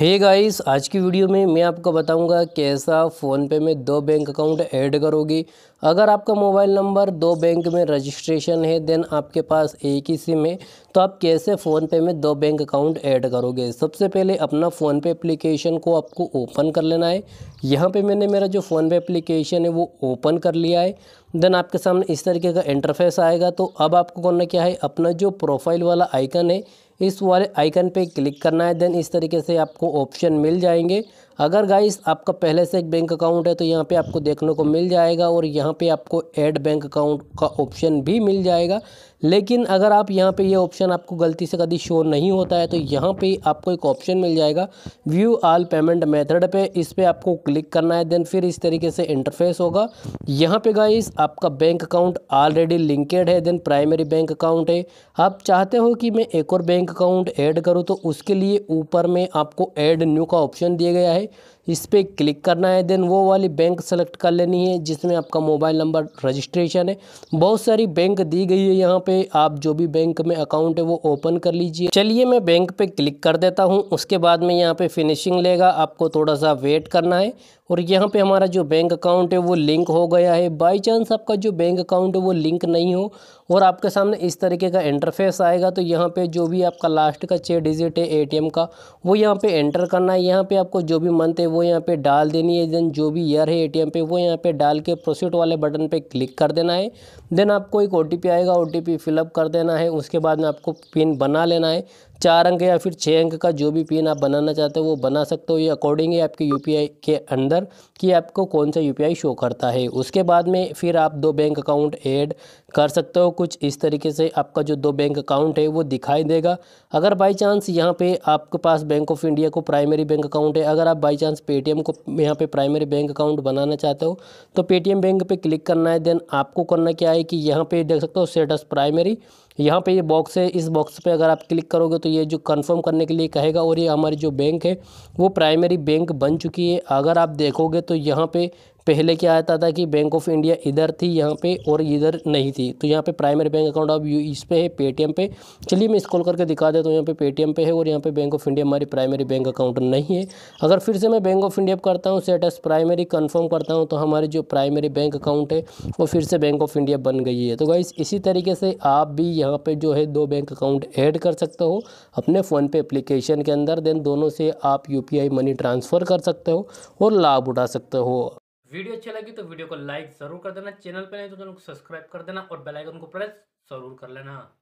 Hey guys, आज की video में मैं आपको बताऊंगा कैसा फ़ोनपे में दो बैंक अकाउंट ऐड करोगे। अगर आपका मोबाइल नंबर दो बैंक में रजिस्ट्रेशन है, देन आपके पास एक ही सिम है, तो आप कैसे फ़ोनपे में दो बैंक अकाउंट ऐड करोगे। सबसे पहले अपना फ़ोनपे एप्लीकेशन को आपको ओपन कर लेना है। यहाँ पे मैंने मेरा जो फ़ोनपे एप्लीकेशन है वो ओपन कर लिया है। देन आपके सामने इस तरीके का इंटरफेस आएगा। तो अब आपको करना क्या है, अपना जो प्रोफाइल वाला आइकन है इस वाले आइकन पे क्लिक करना है। देन इस तरीके से आपको ऑप्शन मिल जाएंगे। अगर गाइस आपका पहले से एक बैंक अकाउंट है तो यहाँ पे आपको देखने को मिल जाएगा और यहाँ पे आपको ऐड बैंक अकाउंट का ऑप्शन भी मिल जाएगा। लेकिन अगर आप यहाँ पे ये ऑप्शन आपको गलती से कभी शो नहीं होता है तो यहाँ पे आपको एक ऑप्शन मिल जाएगा व्यू ऑल पेमेंट मेथड पे, इस पर आपको क्लिक करना है। देन फिर इस तरीके से इंटरफेस होगा। यहाँ पे गाइस आपका बैंक अकाउंट ऑलरेडी लिंकेड है, देन प्राइमरी बैंक अकाउंट है। आप चाहते हो कि मैं एक और बैंक अकाउंट ऐड करूँ तो उसके लिए ऊपर में आपको ऐड न्यू का ऑप्शन दिया गया है, इस पर क्लिक करना है। देन वो वाली बैंक सेलेक्ट कर लेनी है जिसमें आपका मोबाइल नंबर रजिस्ट्रेशन है। बहुत सारी बैंक दी गई है यहाँ पे, आप जो भी बैंक में अकाउंट है वो ओपन कर लीजिए। चलिए मैं बैंक पे क्लिक कर देता हूँ। उसके बाद में यहाँ पे फिनिशिंग लेगा, आपको थोड़ा सा वेट करना है। और यहाँ पे हमारा जो बैंक अकाउंट है वो लिंक हो गया है। बाय चांस आपका जो बैंक अकाउंट है वो लिंक नहीं हो और आपके सामने इस तरीके का इंटरफेस आएगा तो यहाँ पे जो भी आपका लास्ट का 6 डिजिट है एटीएम का वो यहाँ पे एंटर करना है। यहाँ पे आपको जो भी मंथ है वो यहाँ पे डाल देनी है। देन जो भी ईयर है एटीएम पे वो यहाँ पे डाल के प्रोसीड वाले बटन पे क्लिक कर देना है। देन आपको एक ओटीपी आएगा, ओटीपी फिलअप कर देना है। उसके बाद में आपको पिन बना लेना है, 4 अंक या फिर 6 अंक का जो भी पिन आप बनाना चाहते हो वो बना सकते हो। ये अकॉर्डिंग है आपके यूपीआई के अंदर कि आपको कौन सा यूपीआई शो करता है। उसके बाद में फिर आप दो बैंक अकाउंट ऐड कर सकते हो। कुछ इस तरीके से आपका जो दो बैंक अकाउंट है वो दिखाई देगा। अगर बाई चांस यहाँ पे आपके पास बैंक ऑफ इंडिया को प्राइमरी बैंक अकाउंट है, अगर आप बाई चांस पेटीएम को यहाँ पे प्राइमरी बैंक अकाउंट बनाना चाहते हो तो पेटीएम बैंक पे क्लिक करना है। देन आपको करना क्या है कि यहाँ पे देख सकते हो स्टेटस प्राइमरी, यहाँ पे ये बॉक्स है। इस बॉक्स पे अगर आप क्लिक करोगे तो ये जो कंफर्म करने के लिए कहेगा और ये हमारी जो बैंक है वो प्राइमरी बैंक बन चुकी है। अगर आप देखोगे तो यहाँ पे पहले क्या आता था कि बैंक ऑफ इंडिया इधर थी यहाँ पे और इधर नहीं थी, तो यहाँ पे प्राइमरी बैंक अकाउंट अब इस पे है पेटीएम पे। चलिए मैं स्क्रॉल करके दिखा देता हूँ। यहाँ पे पेटीएम पे है और यहाँ पे बैंक ऑफ इंडिया हमारी प्राइमरी बैंक अकाउंट नहीं है। अगर फिर से मैं बैंक ऑफ इंडिया करता हूँ, स्टेटस प्राइमरी कन्फर्म करता हूँ तो हमारी जो प्राइमरी बैंक अकाउंट है वो फिर से बैंक ऑफ इंडिया बन गई है। तो गाइस इसी तरीके से आप भी यहाँ पर जो है दो बैंक अकाउंट ऐड कर सकते हो अपने फ़ोनपे एप्लीकेशन के अंदर। देन दोनों से आप UPI मनी ट्रांसफ़र कर सकते हो और लाभ उठा सकते हो। वीडियो अच्छी लगी तो वीडियो को लाइक जरूर कर देना, चैनल पर नहीं तो चैनल को सब्सक्राइब कर देना और बेल आइकन को प्रेस जरूर कर लेना।